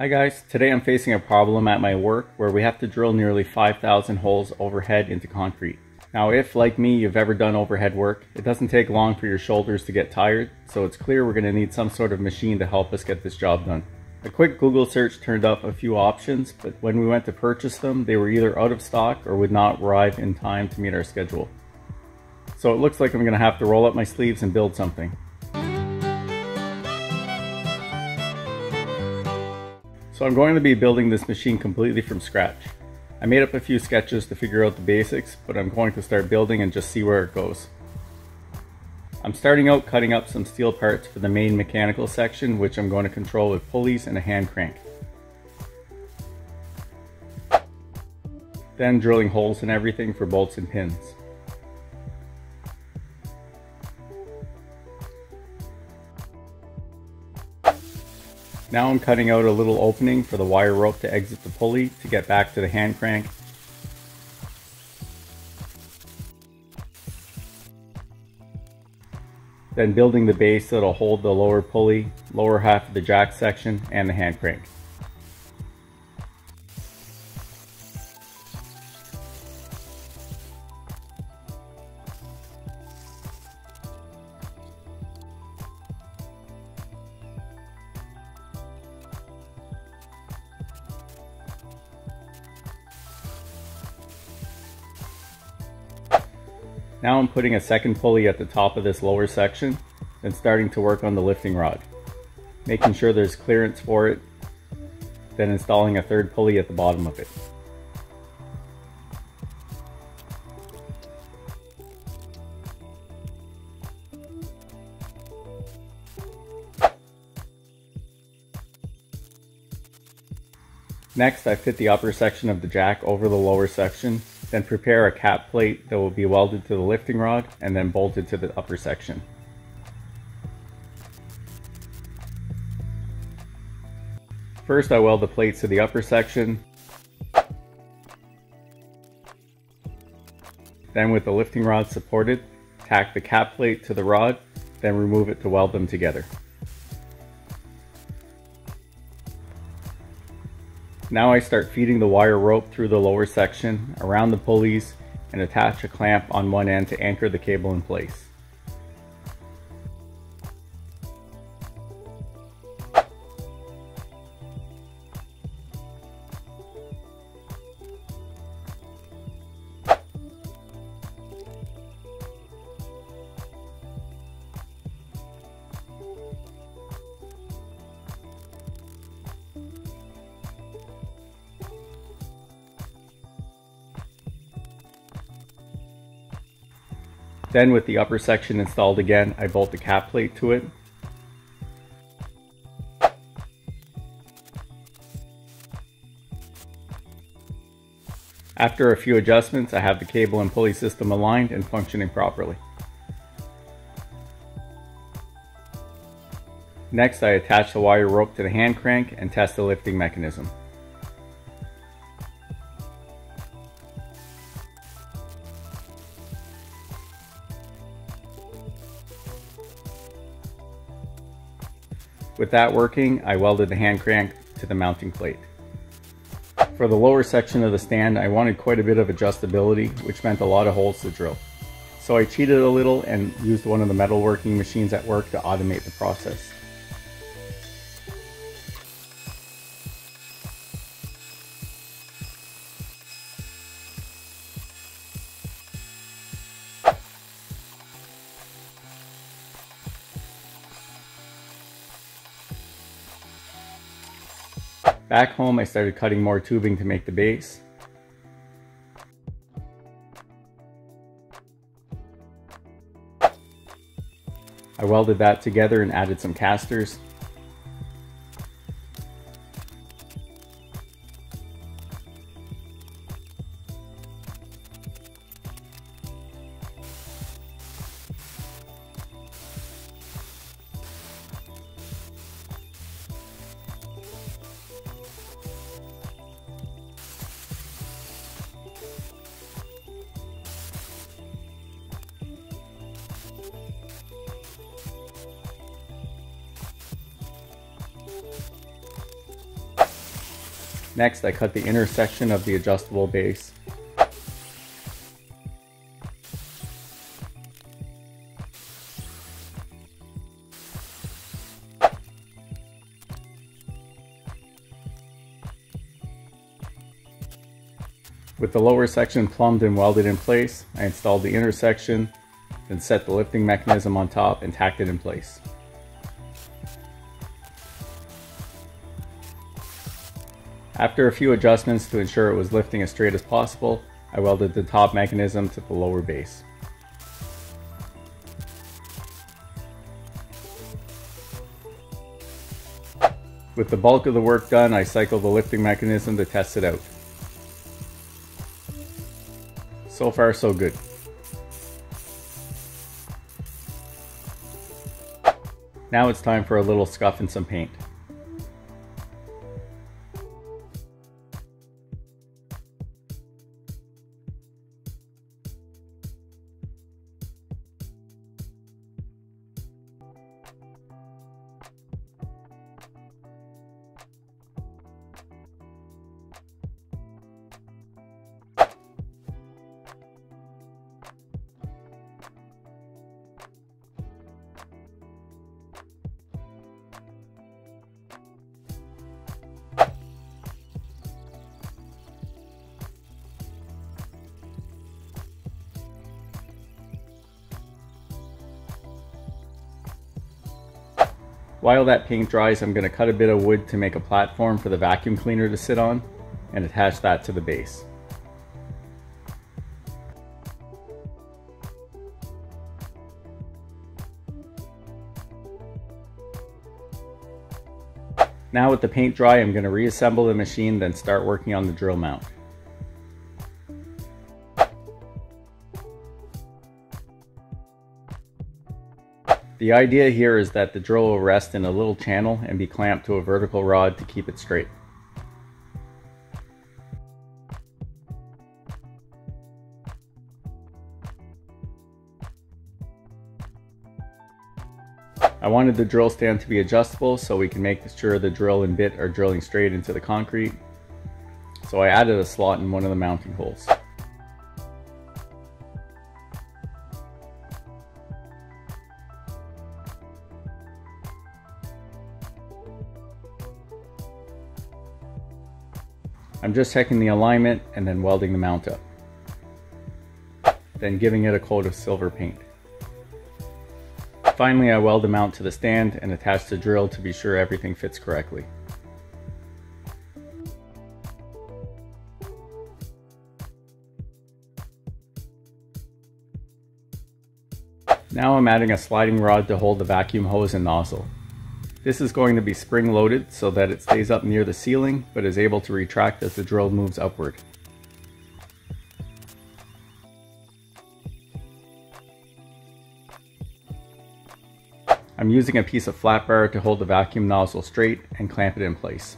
Hi guys, today I'm facing a problem at my work where we have to drill nearly 5,000 holes overhead into concrete. Now if, like me, you've ever done overhead work, it doesn't take long for your shoulders to get tired, so it's clear we're going to need some sort of machine to help us get this job done. A quick Google search turned up a few options, but when we went to purchase them, they were either out of stock or would not arrive in time to meet our schedule. So it looks like I'm going to have to roll up my sleeves and build something. So I'm going to be building this machine completely from scratch. I made up a few sketches to figure out the basics, but I'm going to start building and just see where it goes. I'm starting out cutting up some steel parts for the main mechanical section, which I'm going to control with pulleys and a hand crank. Then drilling holes in everything for bolts and pins. Now I'm cutting out a little opening for the wire rope to exit the pulley to get back to the hand crank. Then building the base that'll hold the lower pulley, lower half of the jack section, and the hand crank. Now I'm putting a second pulley at the top of this lower section and starting to work on the lifting rod, making sure there's clearance for it, then installing a third pulley at the bottom of it. Next, I fit the upper section of the jack over the lower section, then prepare a cap plate that will be welded to the lifting rod and then bolted to the upper section. First, I weld the plates to the upper section. Then with the lifting rod supported, tack the cap plate to the rod, then remove it to weld them together. Now I start feeding the wire rope through the lower section, around the pulleys, and attach a clamp on one end to anchor the cable in place. Then with the upper section installed again, I bolt the cap plate to it. After a few adjustments, I have the cable and pulley system aligned and functioning properly. Next, I attach the wire rope to the hand crank and test the lifting mechanism. With that working, I welded the hand crank to the mounting plate. For the lower section of the stand, I wanted quite a bit of adjustability, which meant a lot of holes to drill. So I cheated a little and used one of the metalworking machines at work to automate the process. Back home, I started cutting more tubing to make the base. I welded that together and added some casters. Next, I cut the intersection of the adjustable base. With the lower section plumbed and welded in place, I installed the intersection, then set the lifting mechanism on top and tacked it in place. After a few adjustments to ensure it was lifting as straight as possible, I welded the top mechanism to the lower base. With the bulk of the work done, I cycled the lifting mechanism to test it out. So far, so good. Now it's time for a little scuff and some paint. While that paint dries, I'm going to cut a bit of wood to make a platform for the vacuum cleaner to sit on and attach that to the base. Now with the paint dry, I'm going to reassemble the machine, then start working on the drill mount. The idea here is that the drill will rest in a little channel and be clamped to a vertical rod to keep it straight. I wanted the drill stand to be adjustable so we can make sure the drill and bit are drilling straight into the concrete. So I added a slot in one of the mounting holes. I'm just checking the alignment and then welding the mount up, then giving it a coat of silver paint. Finally, I weld the mount to the stand and attach the drill to be sure everything fits correctly. Now I'm adding a sliding rod to hold the vacuum hose and nozzle. This is going to be spring-loaded so that it stays up near the ceiling, but is able to retract as the drill moves upward. I'm using a piece of flat bar to hold the vacuum nozzle straight and clamp it in place.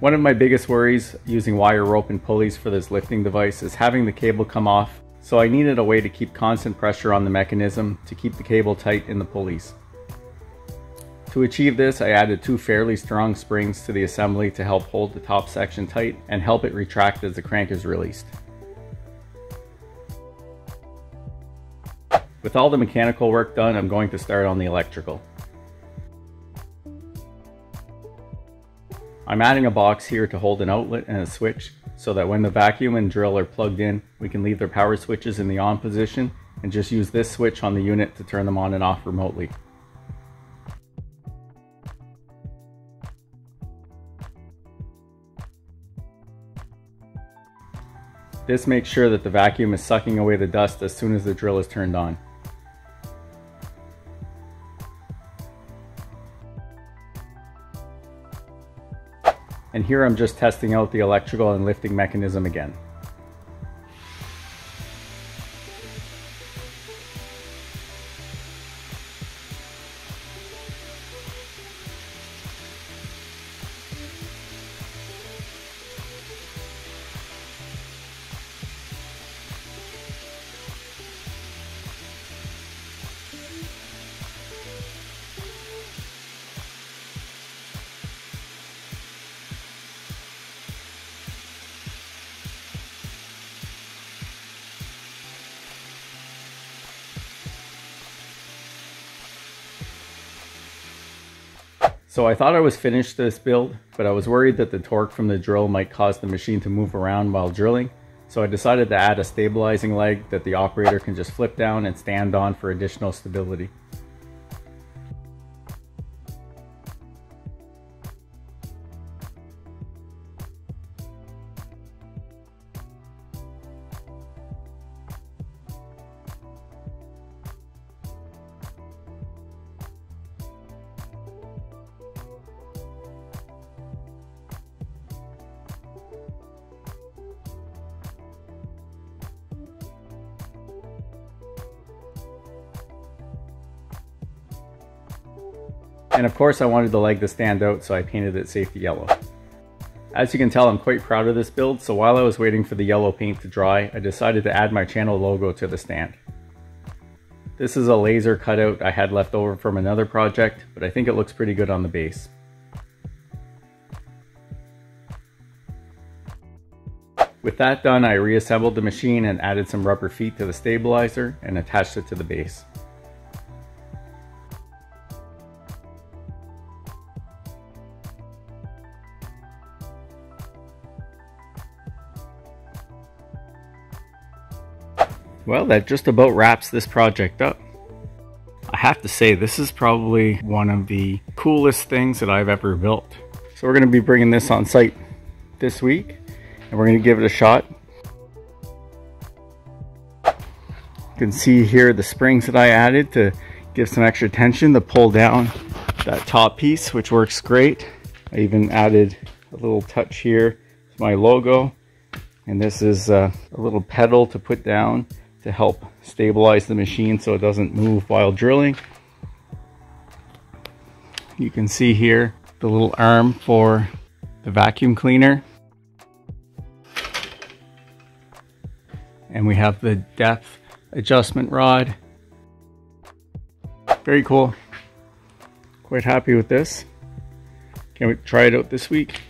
One of my biggest worries using wire rope and pulleys for this lifting device is having the cable come off, so I needed a way to keep constant pressure on the mechanism to keep the cable tight in the pulleys. To achieve this, I added two fairly strong springs to the assembly to help hold the top section tight and help it retract as the crank is released. With all the mechanical work done, I'm going to start on the electrical. I'm adding a box here to hold an outlet and a switch so that when the vacuum and drill are plugged in, we can leave their power switches in the on position and just use this switch on the unit to turn them on and off remotely. This makes sure that the vacuum is sucking away the dust as soon as the drill is turned on. And here I'm just testing out the electrical and lifting mechanism again. So I thought I was finished this build, but I was worried that the torque from the drill might cause the machine to move around while drilling. So I decided to add a stabilizing leg that the operator can just flip down and stand on for additional stability. And of course I wanted the leg to stand out, so I painted it safety yellow. As you can tell, I'm quite proud of this build, so while I was waiting for the yellow paint to dry, I decided to add my channel logo to the stand. This is a laser cutout I had left over from another project, but I think it looks pretty good on the base. With that done, I reassembled the machine and added some rubber feet to the stabilizer and attached it to the base. Well, that just about wraps this project up. I have to say, this is probably one of the coolest things that I've ever built. So we're gonna be bringing this on site this week, and we're gonna give it a shot. You can see here the springs that I added to give some extra tension to pull down that top piece, which works great. I even added a little touch here to my logo, and this is a little pedal to put down to help stabilize the machine so it doesn't move while drilling. You can see here the little arm for the vacuum cleaner. And we have the depth adjustment rod. Very cool. Quite happy with this. Can we try it out this week?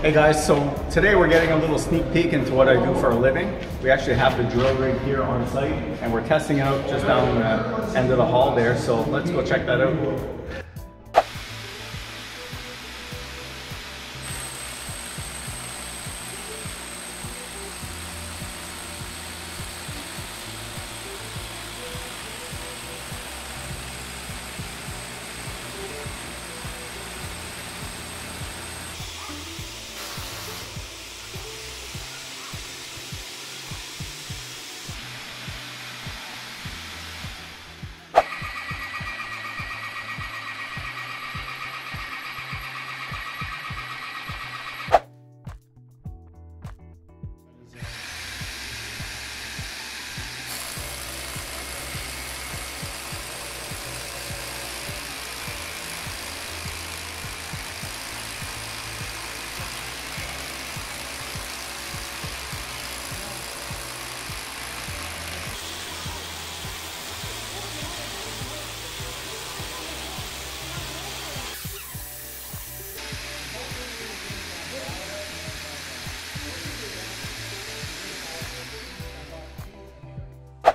Hey guys, so today we're getting a little sneak peek into what I do for a living. We actually have the drill rig here on site and we're testing out just down the end of the hall there, so let's go check that out.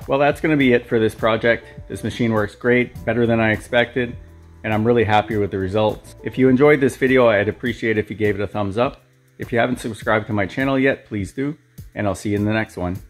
Well, that's going to be it for this project. This machine works great, better than I expected, and I'm really happy with the results. If you enjoyed this video, I'd appreciate if you gave it a thumbs up. If you haven't subscribed to my channel yet, please do, and I'll see you in the next one.